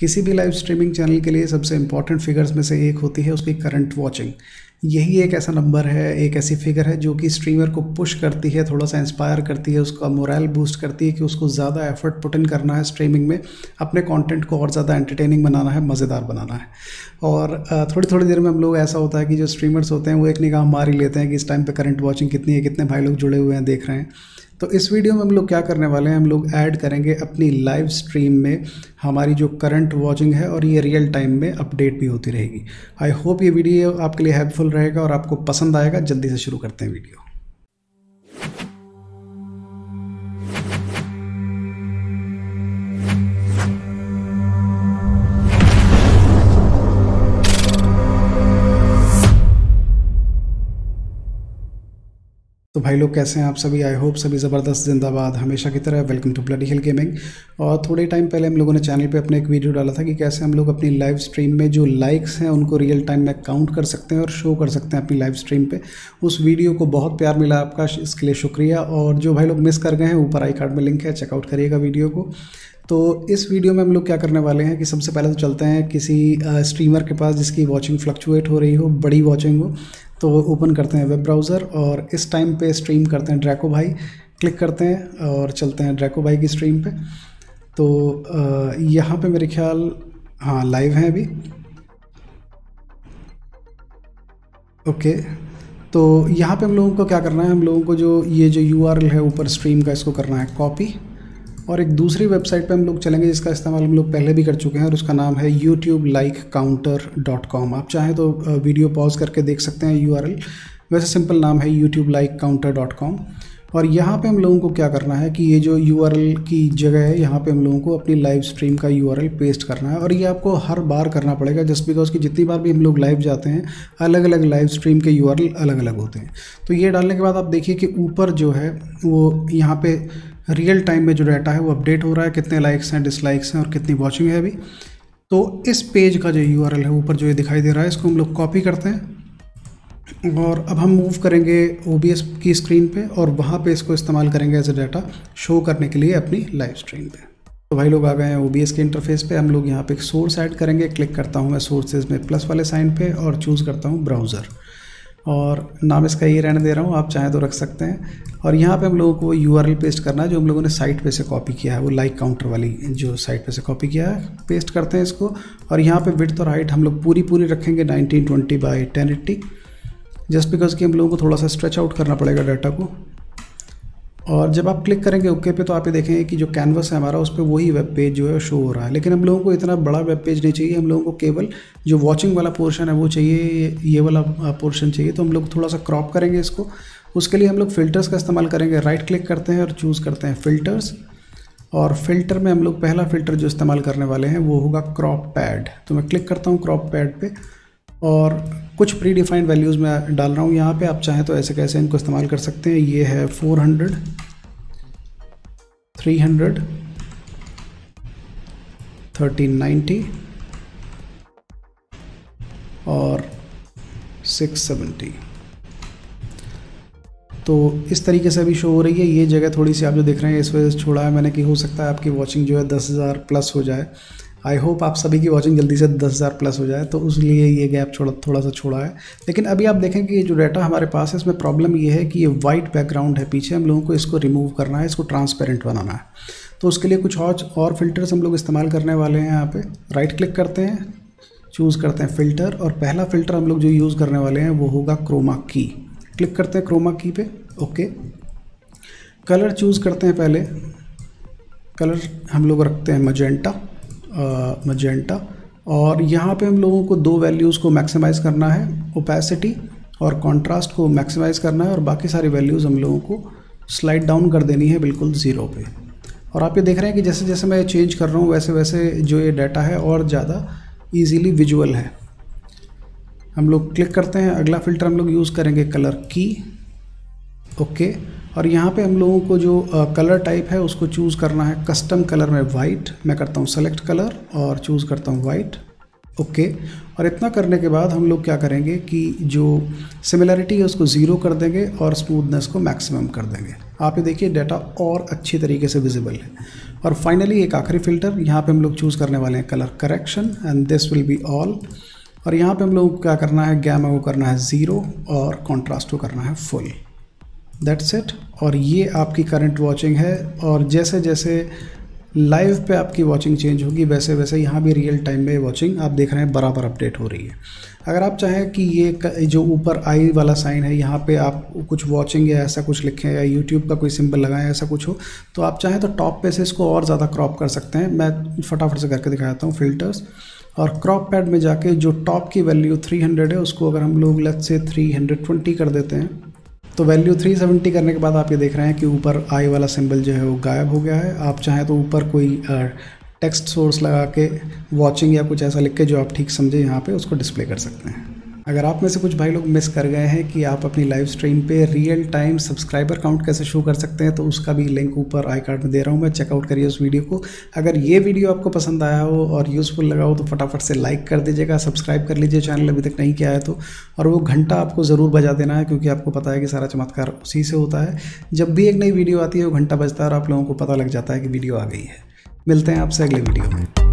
किसी भी live streaming channel के लिए सबसे इम्पॉर्टेंट फिगर्स में से एक होती है उसकी करंट वॉचिंग। यही एक ऐसा नंबर है, एक ऐसी फिगर है जो कि स्ट्रीमर को पुश करती है, थोड़ा सा इंस्पायर करती है, उसका मोरल बूस्ट करती है कि उसको ज़्यादा एफर्ट पुट इन करना है स्ट्रीमिंग में, अपने कंटेंट को और ज़्यादा एंटरटेनिंग बनाना है, मज़ेदार बनाना है। और थोड़ी थोड़ी देर में हम लोग ऐसा होता है कि जो स्ट्रीमर्स होते हैं वो एक निगाह मार ही लेते हैं कि इस टाइम पर करंट वॉचिंग कितनी है, कितने भाई लोग जुड़े हुए हैं, देख रहे हैं। तो इस वीडियो में हम लोग क्या करने वाले हैं, हम लोग ऐड करेंगे अपनी लाइव स्ट्रीम में हमारी जो करंट वॉचिंग है, और ये रियल टाइम में अपडेट भी होती रहेगी। आई होप ये वीडियो आपके लिए हेल्पफुल रहेगा और आपको पसंद आएगा। जल्दी से शुरू करते हैं वीडियो। तो भाई लोग कैसे हैं आप सभी, आई होप सभी ज़बरदस्त जिंदाबाद। हमेशा की तरह welcome to bloody hill gaming. और थोड़े टाइम पहले हम लोगों ने चैनल पे अपने एक वीडियो डाला था कि कैसे हम लोग अपनी लाइव स्ट्रीम में जो लाइक्स हैं उनको रियल टाइम में काउंट कर सकते हैं और शो कर सकते हैं अपनी लाइव स्ट्रीम पे। उस वीडियो को बहुत प्यार मिला आपका, इसके लिए शुक्रिया। और जो भाई लोग मिस कर गए हैं, ऊपर आई कार्ड में लिंक है, चेकआउट करिएगा वीडियो को। तो इस वीडियो में हम लोग क्या करने वाले हैं कि सबसे पहले तो चलते हैं किसी स्ट्रीमर के पास जिसकी वॉचिंग फ्लक्चुएट हो रही हो, बड़ी वॉचिंग हो। तो ओपन करते हैं वेब ब्राउज़र और इस टाइम पे स्ट्रीम करते हैं ड्रैको भाई, क्लिक करते हैं और चलते हैं ड्रैको भाई की स्ट्रीम पे। तो यहाँ पे मेरे ख्याल हाँ लाइव हैं अभी। ओके, तो यहाँ पे हम लोगों को क्या करना है, हम लोगों को ये जो URL है ऊपर स्ट्रीम का, इसको करना है कॉपी। और एक दूसरी वेबसाइट पे हम लोग चलेंगे जिसका इस्तेमाल हम लोग पहले भी कर चुके हैं और उसका नाम है youtubelikecounter.com। आप चाहें तो वीडियो पॉज करके देख सकते हैं URL, वैसे सिंपल नाम है youtubelikecounter.com। और यहाँ पे हम लोगों को क्या करना है कि ये जो URL की जगह है यहाँ पे हम लोगों को अपनी लाइव स्ट्रीम का URL पेस्ट करना है। और ये आपको हर बार करना पड़ेगा, जस्ट बिकॉज कि जितनी बार भी हम लोग लाइव जाते हैं अलग अलग लाइव स्ट्रीम के URL अलग अलग होते हैं। तो ये डालने के बाद आप देखिए कि ऊपर जो है वो यहाँ पर रियल टाइम में जो डाटा है वो अपडेट हो रहा है, कितने लाइक्स हैं, डिसलाइक्स हैं और कितनी वॉचिंग है अभी। तो इस पेज का जो URL है ऊपर जो ये दिखाई दे रहा है, इसको हम लोग कॉपी करते हैं और अब हम मूव करेंगे OBS की स्क्रीन पे और वहाँ पे इसको इस्तेमाल करेंगे एज ए डाटा शो करने के लिए अपनी लाइव स्ट्रीम पे। तो भाई लोग आ गए हैं OBS के इंटरफेस पे। हम लोग यहाँ पे एक सोर्स ऐड करेंगे, क्लिक करता हूँ मैं सोर्सेज में प्लस वाले साइन पे और चूज़ करता हूँ ब्राउज़र, और नाम इसका ये रहने दे रहा हूँ, आप चाहें तो रख सकते हैं। और यहाँ पे हम लोगों को URL पेस्ट करना है जो हम लोगों ने साइट पे से कॉपी किया है, वो लाइक काउंटर वाली जो साइट पे से कॉपी किया है, पेस्ट करते हैं इसको। और यहाँ पे विड्थ और हाइट हम लोग पूरी रखेंगे 1920 by 1080, जस्ट बिकॉज कि हम लोगों को थोड़ा सा स्ट्रेच आउट करना पड़ेगा डाटा को। और जब आप क्लिक करेंगे ओके पे तो आप ये देखेंगे कि जो कैनवस है हमारा उस पर वही वेब पेज जो है शो हो रहा है। लेकिन हम लोगों को इतना बड़ा वेब पेज नहीं चाहिए, हम लोगों को केवल जो वॉचिंग वाला पोर्शन है वो चाहिए, ये वाला पोर्शन चाहिए। तो हम लोग थोड़ा सा क्रॉप करेंगे इसको, उसके लिए हम लोग फ़िल्टर्स का इस्तेमाल करेंगे। राइट क्लिक करते हैं और चूज़ करते हैं फ़िल्टर्स, और फ़िल्टर में हम लोग पहला फ़िल्टर जो इस्तेमाल करने वाले हैं वो होगा क्रॉप पैड। तो मैं क्लिक करता हूँ क्रॉप पैड पे और कुछ प्री डिफाइंड वैल्यूज़ मैं डाल रहा हूँ यहाँ पे। आप चाहें तो ऐसे कैसे इनको इस्तेमाल कर सकते हैं, ये है 400, 300, 1390 और 670। तो इस तरीके से अभी शो हो रही है। ये जगह थोड़ी सी आप जो देख रहे हैं इस वजह से छोड़ा है मैंने कि हो सकता है आपकी वॉचिंग जो है 10,000 प्लस हो जाए। आई होप आप सभी की वॉचिंग जल्दी से 10,000 प्लस हो जाए, तो उसलिए ये गैप थोड़ा सा छोड़ा है। लेकिन अभी आप देखें कि ये जो डाटा हमारे पास है इसमें प्रॉब्लम ये है कि ये वाइट बैकग्राउंड है पीछे, हम लोगों को इसको रिमूव करना है, इसको ट्रांसपेरेंट बनाना है। तो उसके लिए कुछ और फिल्टर्स हम लोग इस्तेमाल करने वाले हैं। यहाँ पर राइट क्लिक करते हैं, चूज़ करते हैं फ़िल्टर, और पहला फ़िल्टर हम लोग जो यूज़ करने वाले हैं वो होगा क्रोमा की। क्लिक करते हैं क्रोमा की पे, ओके। कलर चूज़ करते हैं, पहले कलर हम लोग रखते हैं मजेंटा। और यहाँ पे हम लोगों को दो वैल्यूज़ को मैक्सिमाइज़ करना है, ओपेसिटी और कंट्रास्ट को मैक्सिमाइज़ करना है और बाकी सारी वैल्यूज़ हम लोगों को स्लाइड डाउन कर देनी है बिल्कुल ज़ीरो पे। और आप ये देख रहे हैं कि जैसे जैसे मैं चेंज कर रहा हूँ वैसे वैसे जो ये डाटा है और ज़्यादा ईजीली विजुअल है। हम लोग क्लिक करते हैं, अगला फ़िल्टर हम लोग यूज़ करेंगे कलर की, ओके। और यहाँ पे हम लोगों को जो कलर टाइप है उसको चूज़ करना है कस्टम कलर में वाइट। मैं करता हूँ सेलेक्ट कलर और चूज़ करता हूँ वाइट, ओके और इतना करने के बाद हम लोग क्या करेंगे कि जो सिमिलरिटी है उसको ज़ीरो कर देंगे और स्मूथनेस को मैक्सिमम कर देंगे। आप ये देखिए डाटा और अच्छी तरीके से विजिबल है। और फाइनली एक आखिरी फ़िल्टर, यहाँ पे हम लोग चूज़ करने वाले हैं colour correction and this will be all. और यहाँ पे हम लोग क्या करना है, गैमा को करना है ज़ीरो और कॉन्ट्रास्ट को करना है फुल। That's it. और ये आपकी करंट वॉचिंग है और जैसे जैसे लाइव पे आपकी वॉचिंग चेंज होगी वैसे वैसे यहाँ भी रियल टाइम में वॉचिंग आप देख रहे हैं बराबर अपडेट हो रही है। अगर आप चाहें कि ये जो ऊपर आई वाला साइन है यहाँ पे आप कुछ वॉचिंग या ऐसा कुछ लिखें या YouTube का कोई सिंबल लगाएं ऐसा कुछ हो तो आप चाहें तो टॉप पे से इसको और ज़्यादा क्रॉप कर सकते हैं। मैं फटाफट से करके दिखाता हूँ फिल्टर्स और क्रॉप पैड में जाके जो टॉप की वैल्यू 300 है उसको अगर हम लोग लेट्स से 320 कर देते हैं तो वैल्यू 370 करने के बाद आप ये देख रहे हैं कि ऊपर आई वाला सिंबल जो है वो गायब हो गया है। आप चाहें तो ऊपर कोई टेक्स्ट सोर्स लगा के वॉचिंग या कुछ ऐसा लिख के जो आप ठीक समझे यहाँ पे उसको डिस्प्ले कर सकते हैं। अगर आप में से कुछ भाई लोग मिस कर गए हैं कि आप अपनी लाइव स्ट्रीम पे रियल टाइम सब्सक्राइबर काउंट कैसे शो कर सकते हैं तो उसका भी लिंक ऊपर आई कार्ड में दे रहा हूँ मैं, चेकआउट करिए उस वीडियो को। अगर ये वीडियो आपको पसंद आया हो और यूज़फुल लगा हो तो फटाफट से लाइक कर दीजिएगा, सब्सक्राइब कर लीजिए चैनल अभी तक नहीं किया है तो, और वो घंटा आपको ज़रूर बजा देना है क्योंकि आपको पता है कि सारा चमत्कार उसी से होता है। जब भी एक नई वीडियो आती है वो घंटा बजता है और आप लोगों को पता लग जाता है कि वीडियो आ गई है। मिलते हैं आपसे अगले वीडियो में।